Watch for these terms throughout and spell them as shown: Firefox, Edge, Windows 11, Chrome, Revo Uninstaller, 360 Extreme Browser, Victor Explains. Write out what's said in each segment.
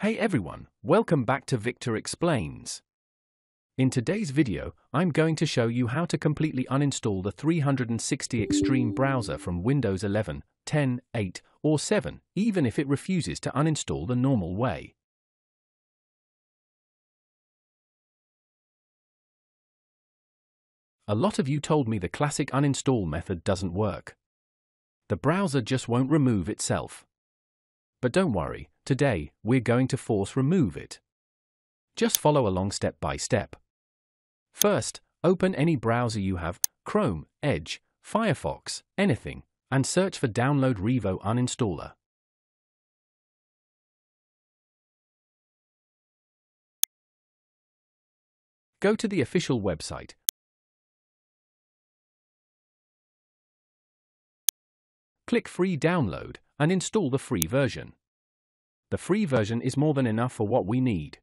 Hey everyone, welcome back to Victor Explains. In today's video, I'm going to show you how to completely uninstall the 360 Extreme browser from Windows 11, 10, 8, or 7, even if it refuses to uninstall the normal way. A lot of you told me the classic uninstall method doesn't work. The browser just won't remove itself. But don't worry. Today, we're going to force remove it. Just follow along step by step. First, open any browser you have, Chrome, Edge, Firefox, anything, and search for download Revo Uninstaller. Go to the official website. Click free download and install the free version. The free version is more than enough for what we need.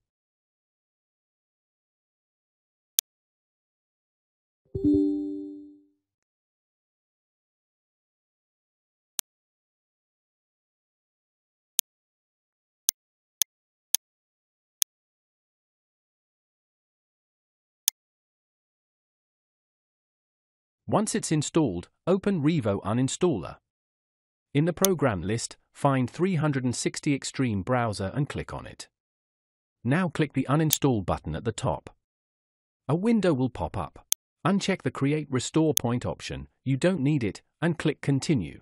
Once it's installed, open Revo Uninstaller. In the program list, find 360 Extreme Browser and click on it. Now click the Uninstall button at the top. A window will pop up. Uncheck the Create Restore Point option, you don't need it, and click Continue.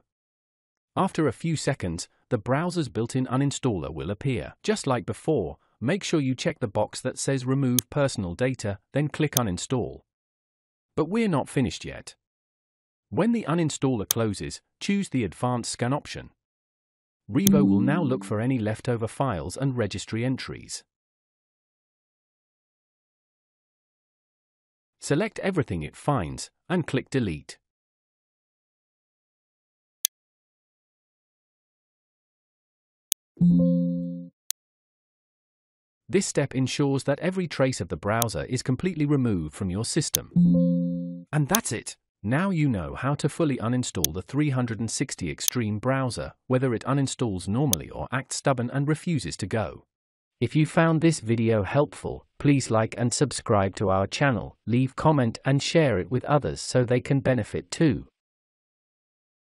After a few seconds, the browser's built-in uninstaller will appear. Just like before, make sure you check the box that says Remove Personal Data, then click Uninstall. But we're not finished yet. When the uninstaller closes, choose the Advanced Scan option. Revo will now look for any leftover files and registry entries. Select everything it finds and click Delete. This step ensures that every trace of the browser is completely removed from your system. And that's it! Now you know how to fully uninstall the 360 Extreme browser, whether it uninstalls normally or acts stubborn and refuses to go. If you found this video helpful, please like and subscribe to our channel, leave comment and share it with others so they can benefit too.